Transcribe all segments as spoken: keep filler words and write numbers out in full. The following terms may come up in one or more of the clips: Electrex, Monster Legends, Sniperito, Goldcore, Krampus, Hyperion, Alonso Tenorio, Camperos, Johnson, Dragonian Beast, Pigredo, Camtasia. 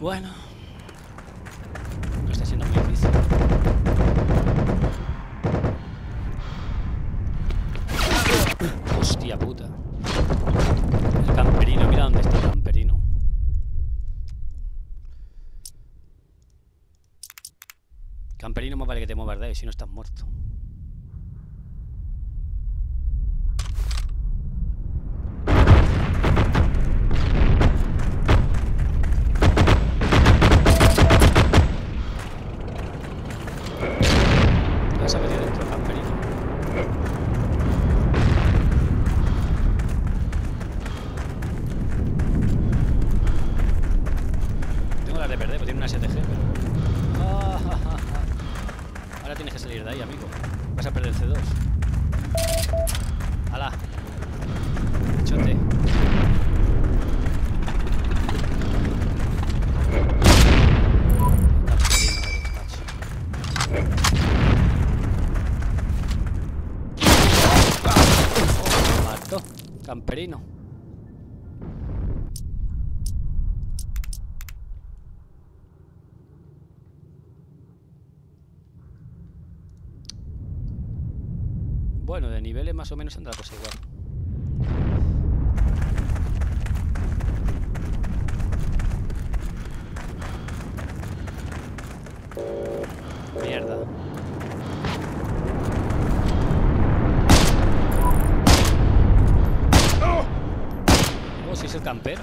Bueno, no está siendo muy difícil. Hostia puta. El camperino, mira dónde está el camperino. Camperino, más vale que te muevas de ahí, si no estás muerto. Camperino. Bueno, de niveles más o menos anda la cosa igual. Mierda. El campero.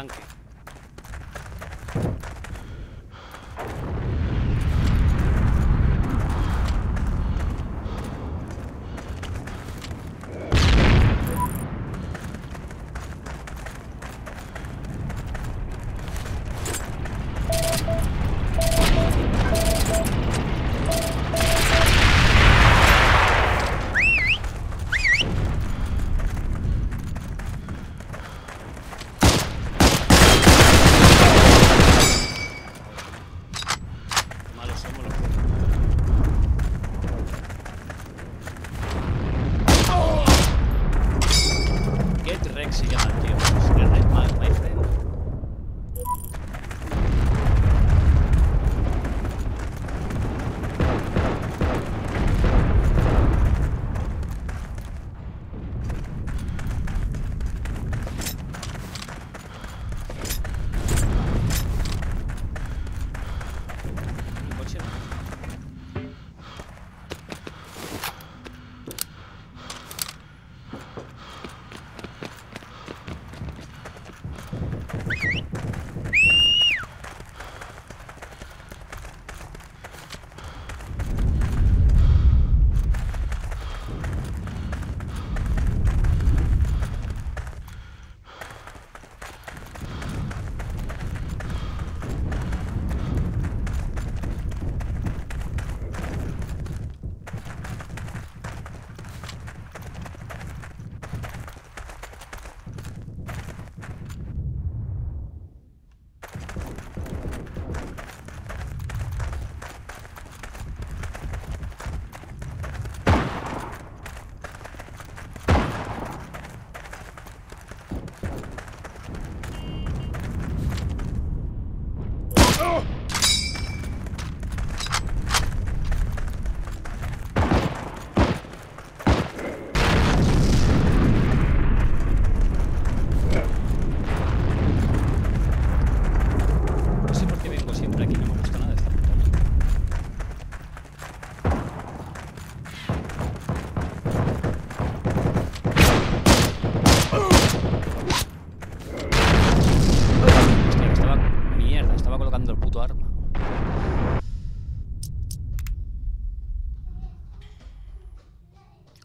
tanque.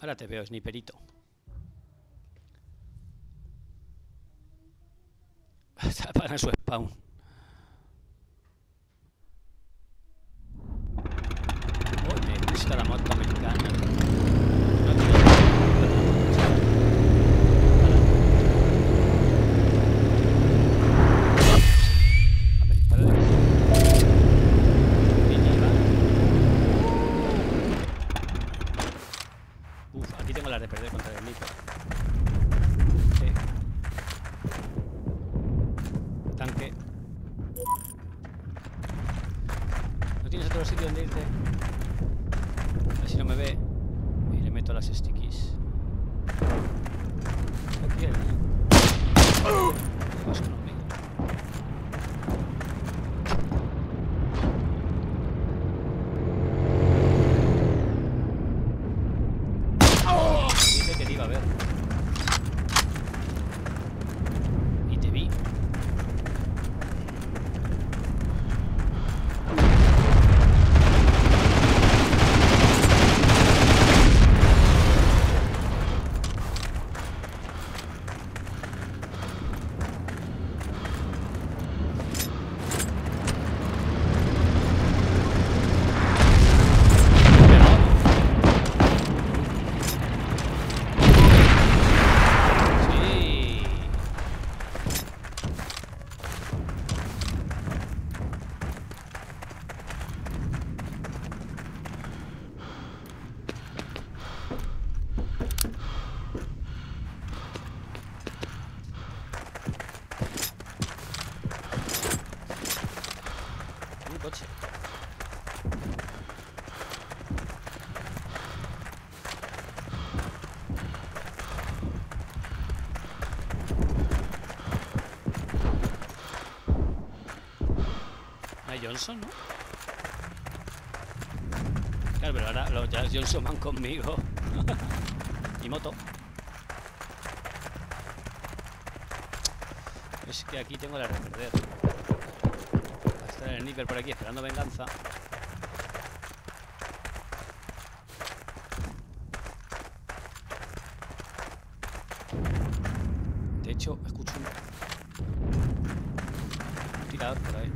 Ahora te veo, Sniperito. Está para su spawn. Oye, necesita la moto americana. No tiene. A ver, dispárale. De perder contra el Sniper. Sí. Tanque. ¿No tienes otro sitio donde irte? A ver si no me ve. Y le meto las stickies. ¿Qué quiere? Vas con un Johnson, ¿no? Claro, pero ahora los Johnson van conmigo. Mi moto. es que aquí tengo la de perder. Va a estar el sniper por aquí esperando venganza. De hecho, escucho un tirador por ahí.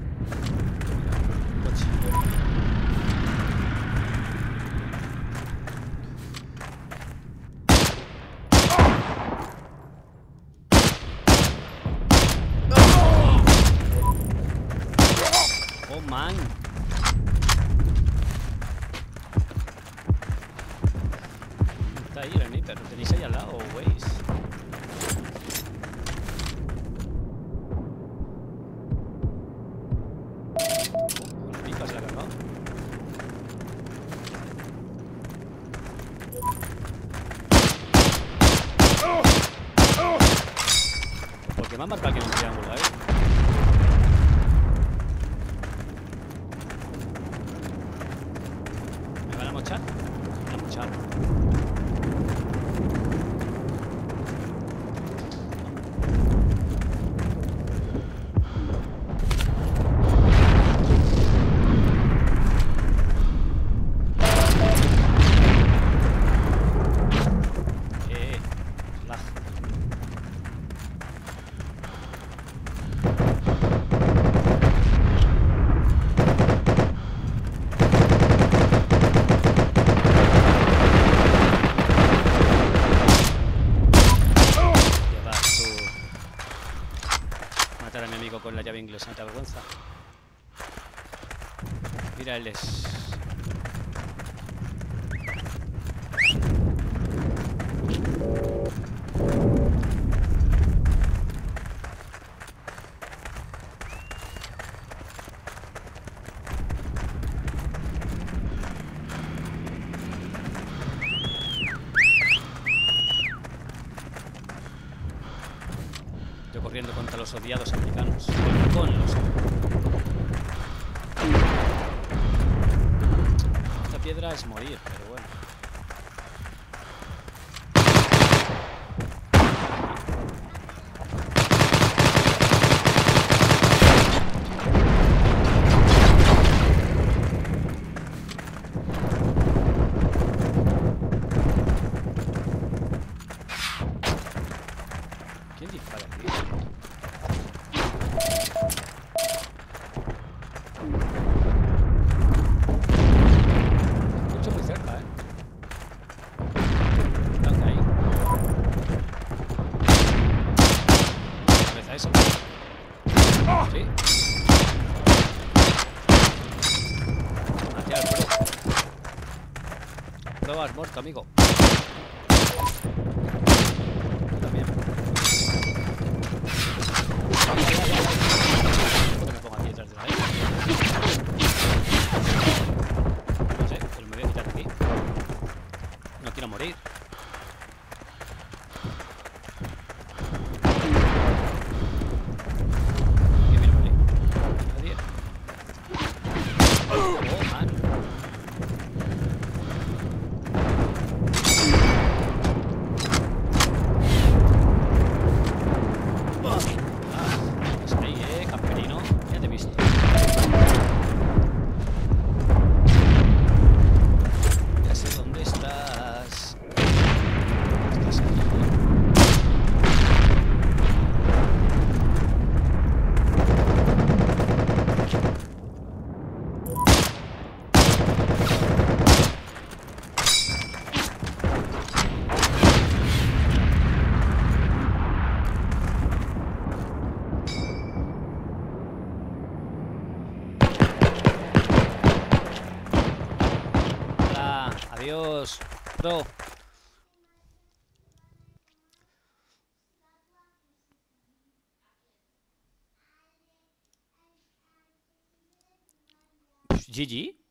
Me han marcado aquí un triángulo, ¿eh? ¿Me van a mochar? Me van a mochar. Inglés, no te avergüenza. Mira, él es. Yo corriendo contra los odiados americanos. Con los... Esta piedra es morir, pero bueno. ¿Quién dispara aquí? Has muerto, amigo. Tú también. Me pongo aquí detrás de la isla. No sé, pues me voy a quitar de aquí. No quiero morir. Adiós, pro. G G.